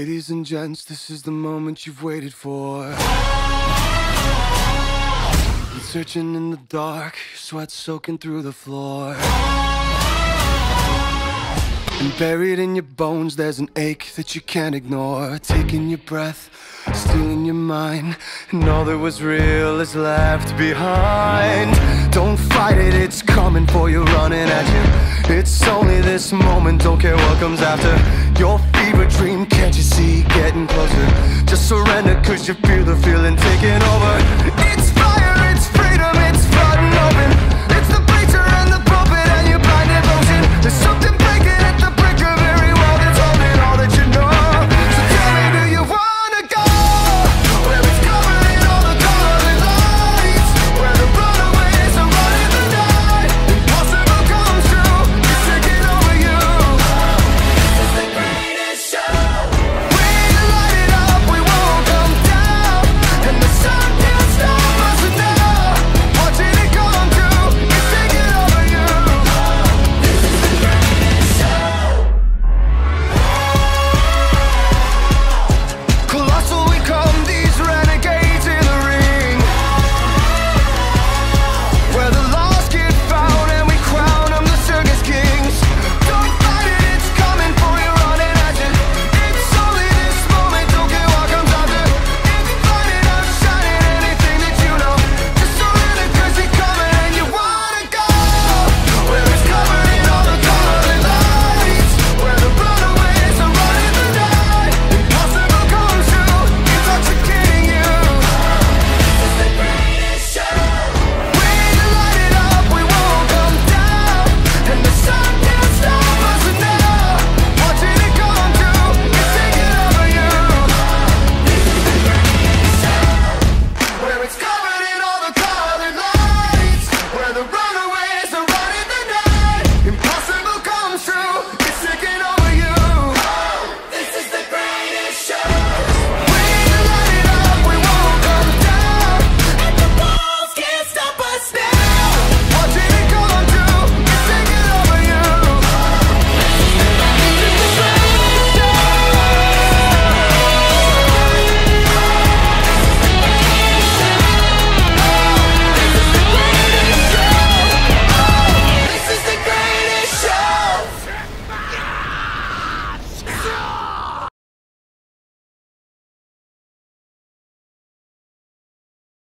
Ladies and gents, this is the moment you've waited for. Been searching in the dark, sweat soaking through the floor. And buried in your bones, there's an ache that you can't ignore. Taking your breath, stealing your mind, and all that was real is left behind. Don't fight it, it's coming for you, running at you. It's only this moment, don't care what comes after. Your fever dream, can't you see, getting closer? Just surrender, cause you feel the feeling taking over.